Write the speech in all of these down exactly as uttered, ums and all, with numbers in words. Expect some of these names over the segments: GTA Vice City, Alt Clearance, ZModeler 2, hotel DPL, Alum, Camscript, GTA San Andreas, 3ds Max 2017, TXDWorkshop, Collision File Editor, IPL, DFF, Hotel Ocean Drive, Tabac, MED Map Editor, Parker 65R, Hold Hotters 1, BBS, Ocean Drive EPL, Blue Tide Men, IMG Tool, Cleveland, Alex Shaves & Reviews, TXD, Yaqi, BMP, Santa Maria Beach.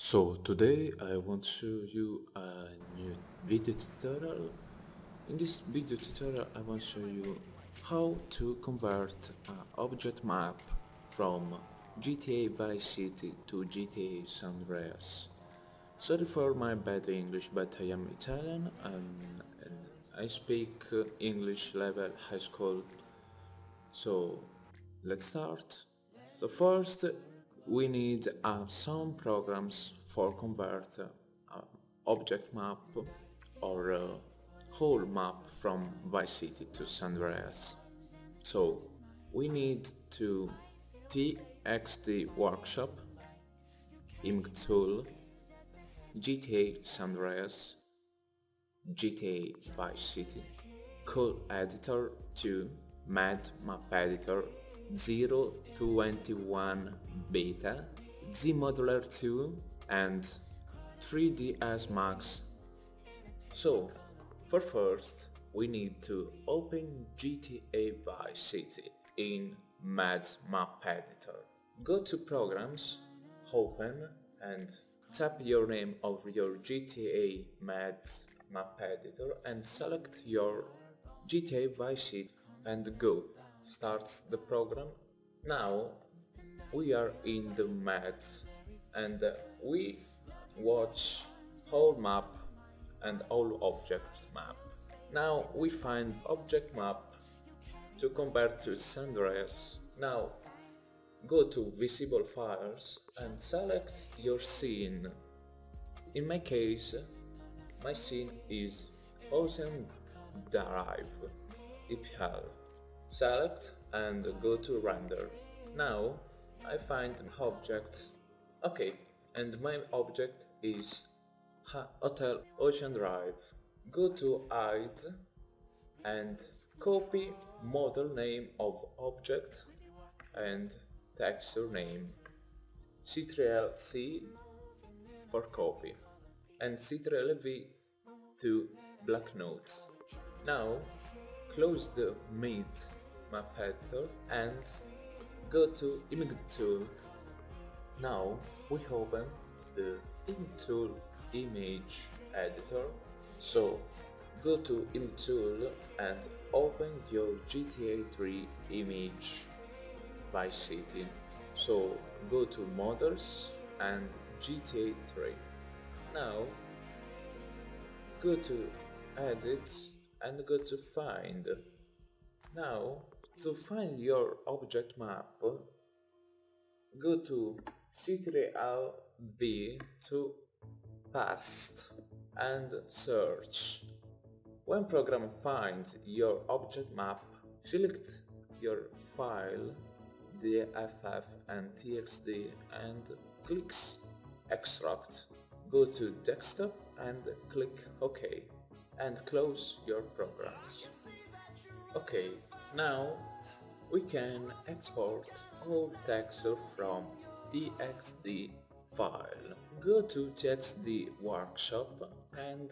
So today I want to show you a new video tutorial. In this video tutorial I want to show you how to convert an object map from G T A Vice City to G T A San Andreas. Sorry for my bad English, but I am Italian and, and I speak English level high school. So let's start. So first we need uh, some programs for convert uh, object map or uh, whole map from Vice City to San Andreas. So we need to TXDWorkshop, I M G Tool, G T A San Andreas, G T A Vice City, Call Editor two, M E D Map Editor, zero twenty-one beta, ZModeler two and three D S Max. So for first we need to open G T A Vice City in M E D Map Editor. Go to Programs, open and tap your name of your G T A M E D Map Editor and select your G T A Vice City and go. Starts the program. Now we are in the M E D and we watch whole map and all object map. Now we find object map to convert to San Andreas. Now go to visible files and select your scene. In my case, my scene is Ocean Drive E P L. Select and go to render. Now I find an object, ok, and my object is Hotel Ocean Drive. Go to hide and copy model name of object and texture name, Ctrl C for copy and Ctrl V to black notes. Now close the M E D Map Editor and go to I M G Tool. Now we open the I M G Tool Image Editor. So go to I M G Tool and open your G T A three image Vice City. So go to Models and G T A three. Now go to Edit and go to Find. Now to find your object map, go to Ctrl V to Past and search. When program finds your object map, select your file D F F and T X D and click Extract. Go to Desktop and click OK and close your programs. Ok, now we can export all texture from T X D file. Go to TXDWorkshop and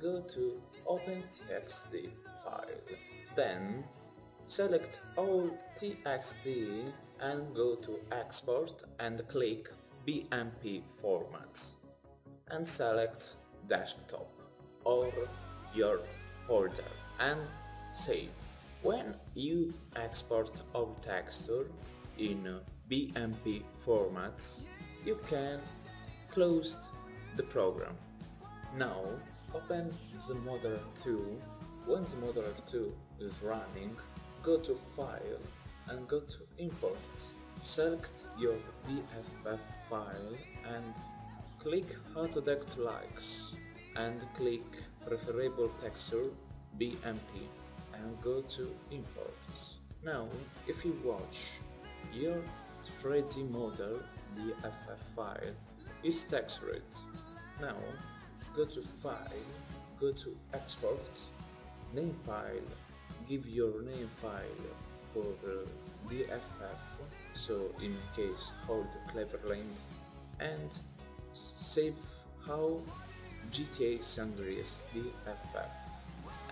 go to Open T X D file. Then select all T X D and go to Export and click B M P formats and select Desktop or your folder and save. When you export all texture in B M P formats, you can close the program. Now open ZModeler two. When ZModeler two is running, go to File and go to Import. Select your D F F file and click Autodesk Likes and click Preferable Texture B M P and go to Imports. Now if you watch your three D model D F F file is textured. Now go to File, go to Export, Name File, give your name file for uh, D F F, so in case Hold Cleveland, and save how G T A San Andreas D F F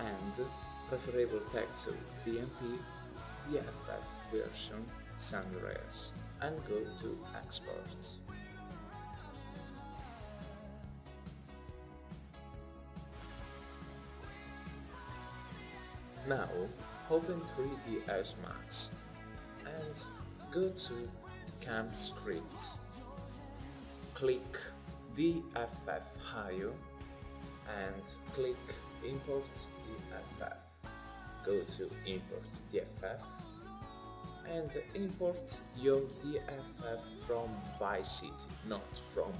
and preferable texture B M P D F F version San Andreas and go to Export. Now open three D S Max and go to Camscript. Click D F F Higher and click Import D F F. Go to Import D F F and import your D F F from Vice City, not from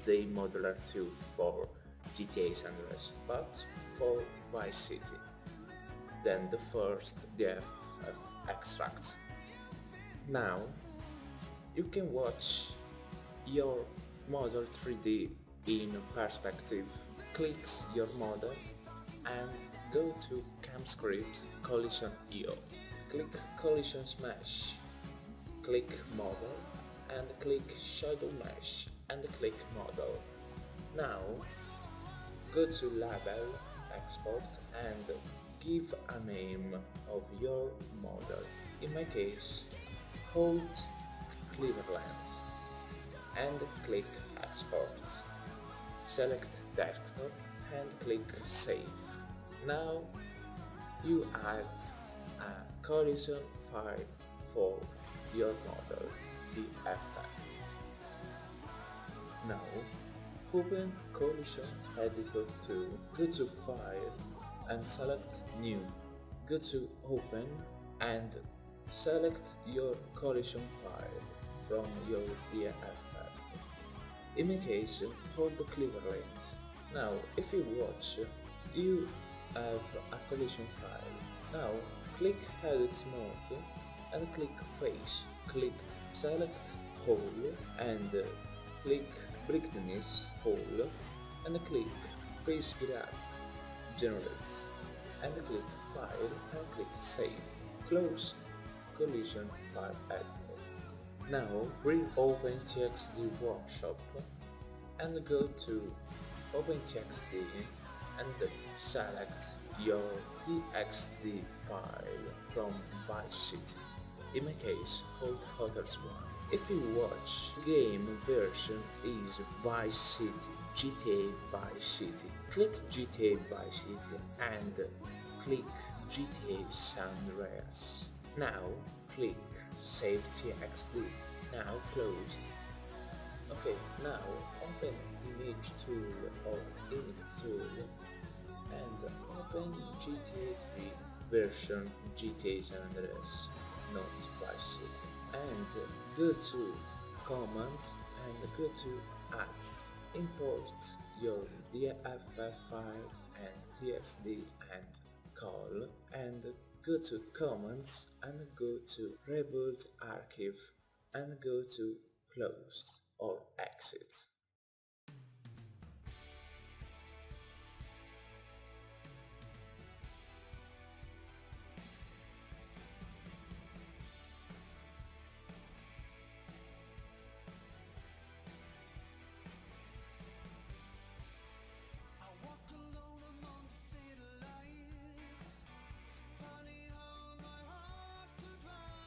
ZModeler two for G T A San Andreas, but for Vice City. Then the first D F F extract. Now you can watch your model three D in perspective. Click your model and go to Camscript Collision E O. Click Collision Mesh, click Model and click Shadow Mesh and click Model. Now go to Label, Export and give a name of your model. In my case, Hold Cleveland and click Export. Select Desktop and click Save. Now you have a collision file for your model D F F. Now open Collision Editor two, go to File and select New. Go to Open and select your collision file from your D F F. In my case, for the Cleveland. Now, if you watch, you have a collision file. Now, click Edit Mode and click Face. Click Select Hole and click Brightness Hole and click Face Graph Generate and click File and click Save. Close Collision File Editor. Now reopen TXDWorkshop and go to Open T X D and select your T X D file from Vice City. In my case, Hold Hotters one. If you watch, game version is Vice City, G T A Vice City. Click G T A Vice City and click G T A San Andreas. Now click Save T X D. Now closed. Okay, now open I M G Tool or I M G Tool and open G T A three version G T A San Andreas, not Vice City. And go to Commands and go to Ads. Import your D F F file and T X D and call and go to Commands and go to Rebuild Archive and go to Closed or Exit.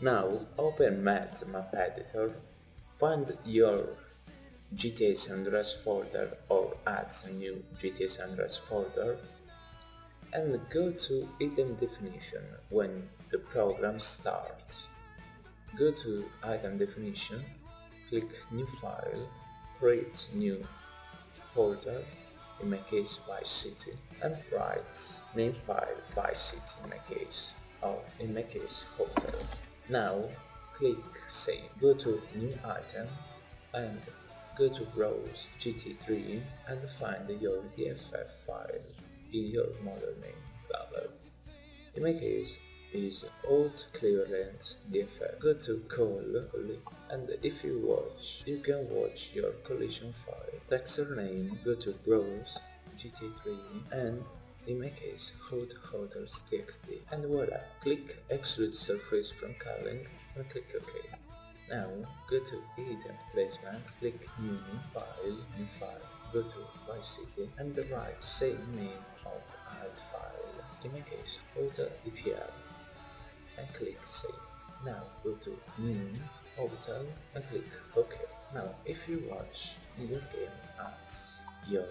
Now open MED Map Editor, find your G T A San Andreas folder or add a new G T A San Andreas folder and go to Item Definition when the program starts. Go to Item Definition, click New File, create new folder, in my case Vice City, and write name file Vice City in my case, or in my case Hotel. Now click Save, go to New Item and go to Browse G T A three and find your D F F file in your model name folder. In my case is Alt Clearance D F F. Go to Call and if you watch, you can watch your collision file. Texture name, go to Browse G T A three and in my case, Hold Hotters T X D and voila! Click Extrude Surface from Culling and click OK. Now go to Item Placement, click New File, New File, go to Vice City and write same name of add file, in my case, Hotel D P L and click Save. Now go to New Hotel and click OK. Now if you watch, you can add your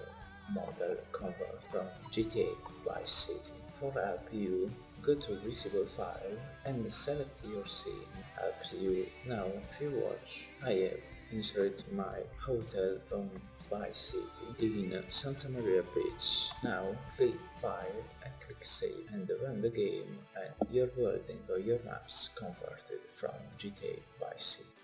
model cover from G T A Vice City. For I P U, go to visible file and select your scene I P U. Now if you watch, I have insert my hotel from Vice City in Santa Maria Beach. Now click file and click save and run the game, and your world or your maps converted from G T A Vice City.